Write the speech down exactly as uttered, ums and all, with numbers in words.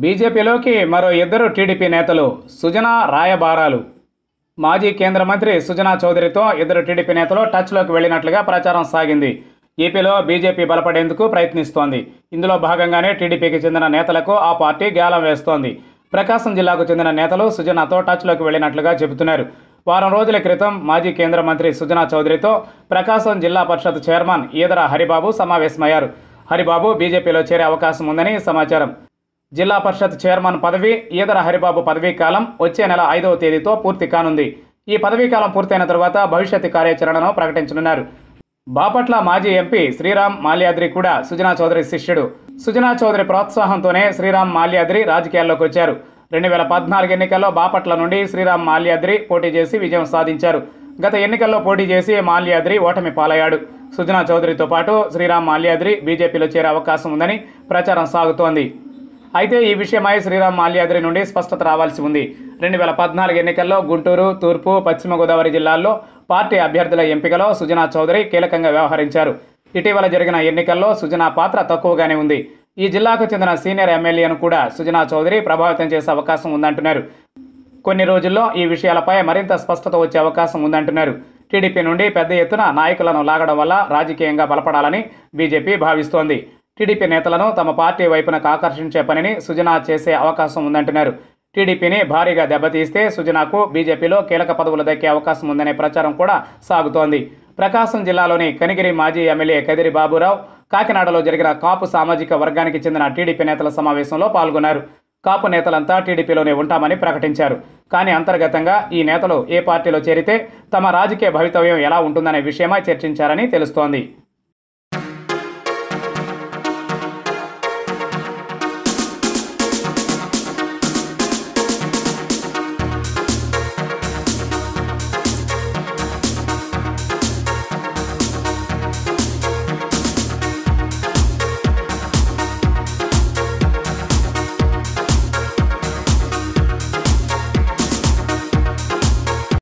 బీజేపీలోకి మరో ఇద్దరు టీడీపీ నేతలు సుజనా రాయబారాలు. మాజీ కేంద్ర మంత్రి సుజనా చౌదరితో ఇద్దరు టీడీపీ నేతలు టచ్లోకి వెళ్ళినట్లుగా ప్రచారం సాగింది. ఏపీలో బీజేపీ బలపడేందుకు ప్రయత్నిస్తోంది. ఇందులో భాగంగానే టీడీపీకి చెందిన నేతలకు ఆ పార్టీ గేలం వేస్తోంది. ప్రకాశం జిల్లాకు చెందిన నేతలు సుజనాతో టచ్లోకి వెళ్ళినట్లుగా చెబుతున్నారు. వారం రోజుల క్రితం మాజీ కేంద్ర మంత్రి సుజనా చౌదరితో ప్రకాశం జిల్లా పరిషత్ చైర్మన్ ఎదరా హరిబాబు సమావేశమయ్యారు. హరిబాబు బీజేపీలో చేరే అవకాశం ఉందని సమాచారం. జిల్లా పరిషత్ చైర్మన్ పదవి ఎదరా హరిబాబు పదవీ కాలం వచ్చే నెల ఐదవ తేదీతో పూర్తి కానుంది. ఈ పదవీ కాలం పూర్తయిన తర్వాత భవిష్యత్ కార్యాచరణను ప్రకటించనున్నారు. బాపట్ల మాజీ ఎంపీ శ్రీరామ్ మాల్యాద్రి కూడా సుజనా చౌదరి శిష్యుడు. సుజనా చౌదరి ప్రోత్సాహంతోనే శ్రీరామ్ మాల్యాద్రి రాజకీయాల్లోకి వచ్చారు. రెండు వేల పద్నాలుగు ఎన్నికల్లో బాపట్ల నుండి శ్రీరామ్ మాల్యాద్రి పోటీ చేసి విజయం సాధించారు. గత ఎన్నికల్లో పోటీ చేసి మాల్యాద్రి ఓటమి పాలయ్యాడు. సుజనా చౌదరితో పాటు శ్రీరామ్ మాల్యాద్రి బీజేపీలో చేరే అవకాశం ఉందని ప్రచారం సాగుతోంది. అయితే ఈ విషయమై శ్రీరామ్ మాల్యాద్రి నుండి స్పష్టత రావాల్సి ఉంది. రెండు వేల పద్నాలుగు ఎన్నికల్లో గుంటూరు, తూర్పు, పశ్చిమ గోదావరి జిల్లాల్లో పార్టీ అభ్యర్థుల ఎంపికలో సుజనా చౌదరి కీలకంగా వ్యవహరించారు. ఇటీవల జరిగిన ఎన్నికల్లో సుజనా పాత్ర తక్కువగానే ఉంది. ఈ జిల్లాకు చెందిన సీనియర్ ఎమ్మెల్యేను కూడా సుజనా చౌదరి ప్రభావితం చేసే అవకాశం ఉందంటున్నారు. కొన్ని రోజుల్లో ఈ విషయాలపై మరింత స్పష్టత వచ్చే అవకాశం ఉందంటున్నారు. టీడీపీ నుండి పెద్ద ఎత్తున నాయకులను లాగడం వల్ల రాజకీయంగా బలపడాలని బీజేపీ భావిస్తోంది. టీడీపీ నేతలను తమ పార్టీ వైపునకు ఆకర్షించే పనిని సుజనా చేసే అవకాశం ఉందంటున్నారు. టీడీపీని భారీగా దెబ్బతీస్తే సుజనాకు బీజేపీలో కీలక పదవులు దక్కే అవకాశం ఉందనే ప్రచారం కూడా సాగుతోంది. ప్రకాశం జిల్లాలోని కనిగిరి మాజీ ఎమ్మెల్యే కదిరి బాబురావు కాకినాడలో జరిగిన కాపు సామాజిక వర్గానికి చెందిన టీడీపీ నేతల సమావేశంలో పాల్గొన్నారు. కాపు నేతలంతా టీడీపీలోనే ఉంటామని ప్రకటించారు. కానీ అంతర్గతంగా ఈ నేతలు ఏ పార్టీలో చేరితే తమ రాజకీయ భవితవ్యం ఎలా ఉంటుందనే విషయమై చర్చించారని తెలుస్తోంది.